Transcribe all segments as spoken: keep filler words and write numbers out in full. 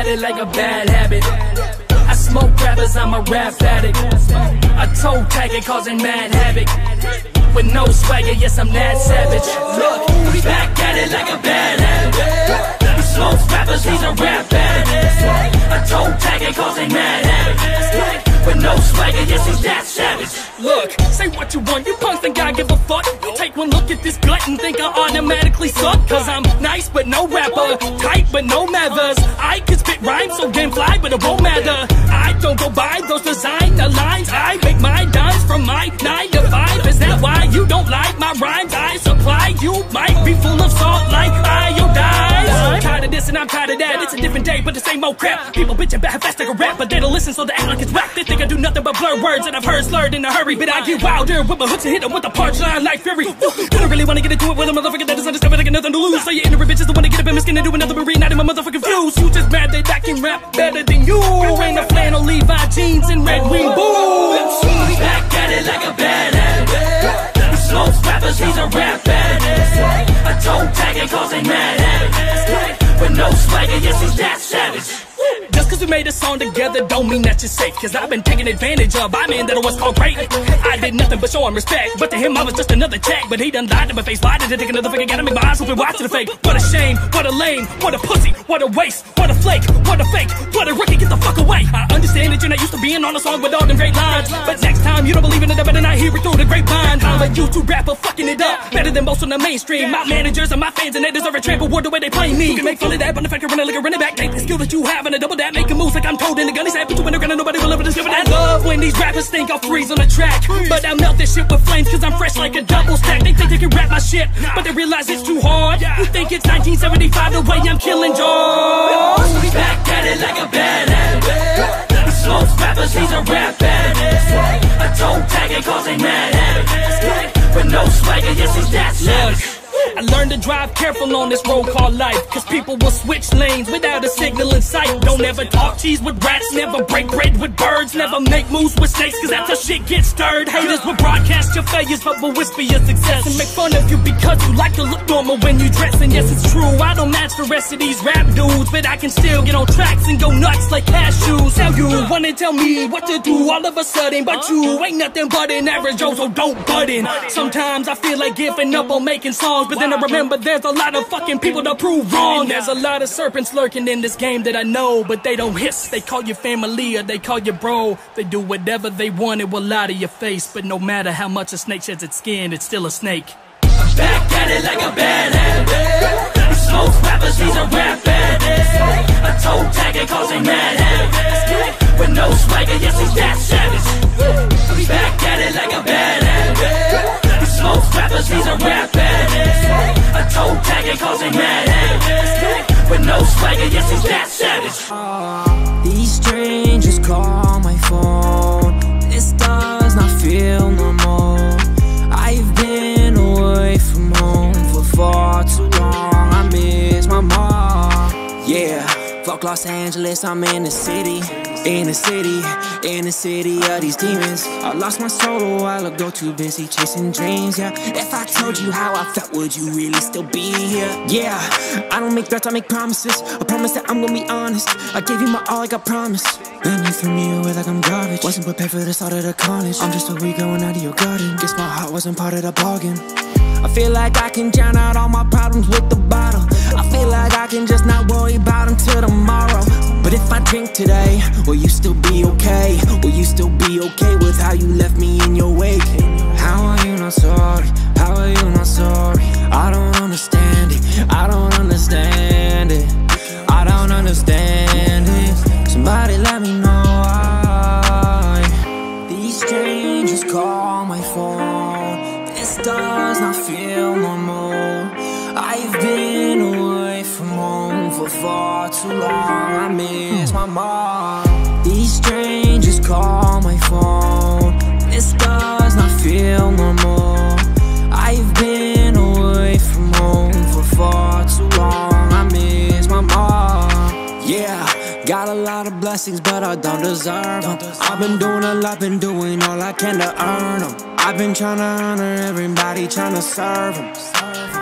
at it like a bad habit. I smoke rappers, I'm a rap addict. A toe tagger causing mad havoc. With no swagger, yes, I'm that savage. Look, we back at it like a bad habit. Most rappers, these are rap addicts. A toe tagger causing mad havoc. With no swagger, yes, he's that savage. Look, say what you want, you punks think I give a fuck. Take one look at this gut and think I automatically suck. Cause I'm nice but no rapper, tight but no mathers. I can spit rhymes so damn fly but it won't matter. I don't go by those designer lines. I make my dimes from my nine to five. Is that why you don't like my rhymes I supply? You might be full of salt like iodine. I'm tired of this and I'm tired of that. It's a different day but the same old crap. People bitch about how fast they can rap, but they don't listen so they act like it's whack. They think I do nothing but blur words that I've heard slurred in a hurry. But I get wilder with my hooks and hit them with a punchline like fury. I don't really wanna get into it with a motherfucker that doesn't understand, but I got nothing to lose. So your inner bitch is the one to get up in my skin and do another, but reigniting my motherfucking views. You just mad that I can rap better than you. Wearing a flannel Levi jeans and red wing boots. We back at it like a bad habit. Slow rappers, he's a rap addict. A toe tagger causing mad havoc. With no swagger, yes he's that savage. Just cause we made a song together don't mean that you're safe. Cause I've been taken advantage of by man that I was called great. I did nothing but show him respect, but to him I was just another check. But he done lied to my face, lied to take another figure, gotta make my eyes open wide to the fake. What a shame, what a lame, what a pussy, what a waste, what a flake, what a fake, what a rookie, get the fuck away. I understand that you're not used to being on a song with all them great lines, but next time you don't believe in it, I better not hear it through the grapevine. I'm a YouTube rapper fucking it up, better than most on the mainstream. My managers and my fans and they deserve a tramp award the way they play me. You can make fun of that, but if I can run a liquor in the back, take the skill that you have and a double that, making moves like I'm told in the gun. He's happy to win the gun and nobody will ever discover that. I love when these rappers think I'll freeze on the track, but I melt this shit with flames cause I'm fresh like a double stack. They think they can rap my shit, but they realize it's too hard. You think it's nineteen seventy-five the way I'm killing Jaws. We back at it like a bad habit. Slow rappers, he's a rap addict. A toe tagger causing mad havoc. With no swagger, yes he's that savage. I learned to drive careful on this road called life, cause people will switch lanes without a signal in sight. Don't ever talk cheese with rats, never break bread with birds, never make moves with snakes, cause after shit gets stirred. Haters will broadcast your failures but will whisper your success and make fun of you because you like to look normal when you dress. And yes, it's true, I don't match the rest of these rap dudes, but I can still get on tracks and go nuts like cashews. Now you wanna tell me what to do all of a sudden, but you ain't nothing but an average Joe, so don't butt in. Sometimes I feel like giving up on making songs, but then I remember there's a lot of fucking people to prove wrong. There's a lot of serpents lurking in this game that I know, but they don't hiss. They call you family or they call you bro. They do whatever they want, it will lie to your face. But no matter how much a snake sheds its skin, it's still a snake. I'm back at it like a bad habit. Slow rappers, he's a rap addict. A toe tagger causing mad havoc. With no swagger, yes he's that savage. I'm back at it like a bad habit. Most rappers, he's a rap addict. A toe tagger causing mad havoc. With no swagger, yes, he's that savage. uh, These strangers call my phone. This does not feel normal. I've been away from home for far too long. I miss my mom. Yeah, fuck Los Angeles, I'm in the city. In the city, in the city of these demons. I lost my soul a while ago, too busy chasing dreams, yeah. If I told you how I felt, would you really still be here? Yeah, I don't make threats, I make promises. I promise that I'm gonna be honest. I gave you my all, like I promised. Then you threw me away like I'm garbage. Wasn't prepared for the start of the carnage. I'm just a week going out of your garden. Guess my heart wasn't part of the bargain. I feel like I can drown out all my problems with the bottle. I feel like I can just not worry about them till tomorrow. But if I drink today, will you still be okay? Will you still be okay with how you left me in your wake? How are you not sorry? How are you not sorry? I don't understand it. I don't understand it. I don't understand it. Somebody let me know why. These strangers call my phone. This does not feel normal. I've been away from home for far too long. I miss my mom. These strangers call my phone. This does not feel normal. I've been away from home for far too long. I miss my mom. Yeah, got a lot of blessings, but I don't deserve them. I've been doing a lot, been doing all I can to earn them. I've been trying to honor everybody, trying to serve them.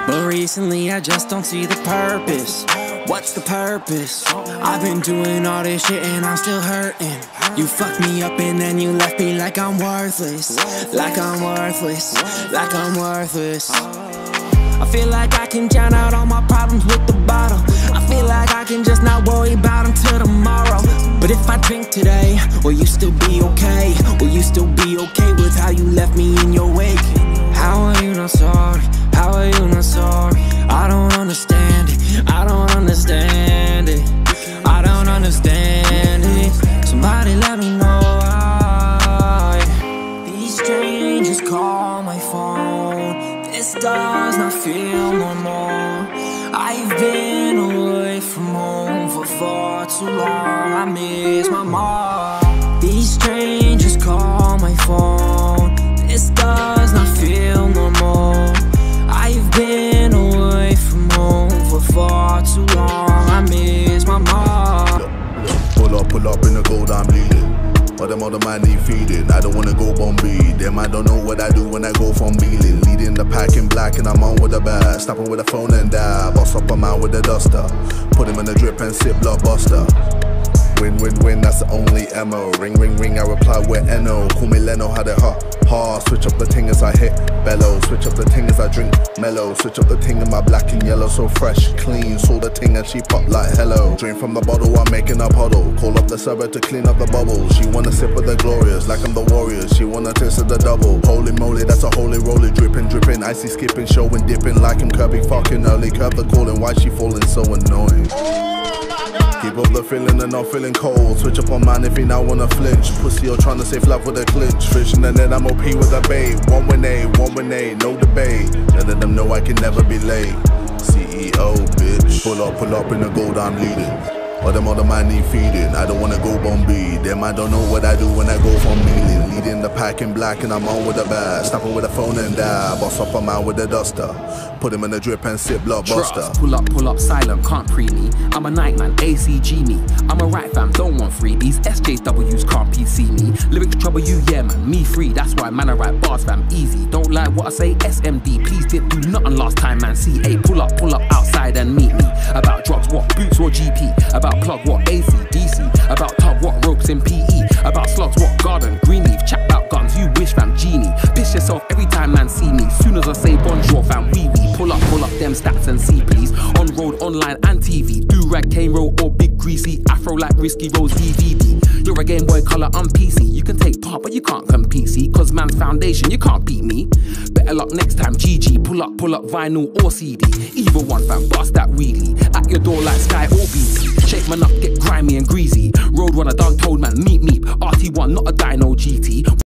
But recently I just don't see the purpose. What's the purpose? I've been doing all this shit and I'm still hurting. You fucked me up and then you left me like I'm worthless. Like I'm worthless. Like I'm worthless. I feel like I can drown out all my problems with the bottle. I feel like I can just not worry about them till tomorrow. But if I drink today, will you still be okay? Will you still be okay with how you left me in your wake? How are you not sorry? How are you not sorry? I don't understand it. I don't understand it. I don't understand it. Somebody let me know why. These strangers call my phone. This does not feel normal. I've been away from home for far too long. I miss my mom. These strangers call my phone. This does not feel normal. I've been away from home for far too long. I miss my mom. Look, look, pull up, pull up in the cold, I'm bleeding. But them other man need feeding. I don't wanna go Bombay. Them I don't know what I do when I go from Beeling. Leading the pack in black and I'm on with a bag. Snapping with a phone and die. Boss up a man with a duster. Put him in a drip and sip blockbuster. Win, win, win, that's the only M O. Ring, ring, ring, I reply with N O. Call me Leno, had it hot, hard. Switch up the ting as I hit bellow. Switch up the ting as I drink mellow. Switch up the ting in my black and yellow. So fresh, clean, saw the ting and she popped like hello. Drink from the bottle, I'm making a puddle. Call up the server to clean up the bubbles. She wanna sip of the glorious, like I'm the Warriors. She wanna taste of the double. Holy moly, that's a holy roller. Dripping, dripping, icy skipping, showing, dipping. Like him curbing, fucking early. Curb the calling, why she falling so annoying? Keep up the feeling and not feeling cold. Switch up on mine if you now wanna flinch. Pussy or tryna save life with a clinch. Fishing and then I'm O P with a bait. One win A, one win A, no debate. None of them know I can never be late. C E O, bitch. Pull up, pull up in the gold, I'm leading. All them other man need feeding. I don't wanna go Bombay. Them I don't know what I do when I go from Beeling. Leading the pack in black and I'm on with a bag. Snapping with a phone and die. Boss up a man with a duster. Put him in a drip and sip blockbuster. Pull up, pull up, silent, can't pre me. I'm a night man, A C G me. I'm a right fam, don't want freebies. S J Ws can't P C me. Lyrics trouble you, yeah man, me free. That's why man I write bars fam, easy. Don't like what I say, S M D. Please did do nothing last time man, C A. Pull up, pull up outside and meet me. About drugs, what, boots or G P? About plug, what, A C D C? About tug, what, ropes in P E? About slugs, what, garden, green leaf? Chat about guns, you wish fam, genie. Piss yourself every time man see me. Soon as I say bonjour fam, wee wee. Pull up, pull up them stats and see please. On road, online and T V. Do-rag, cane roll or big greasy. Afro like Risky Rose D V D. You're a Game Boy Color, I'm P C. You can take part but you can't compete, see. Cause man's foundation, you can't beat me. Better luck next time, G G. Pull up, pull up vinyl or C D. Either one fam, bust that wheelie. At your door like Sky or B T. Shake man up, get grimy and greasy. Road runner done told man, meet me. R T one, not a dyno G T.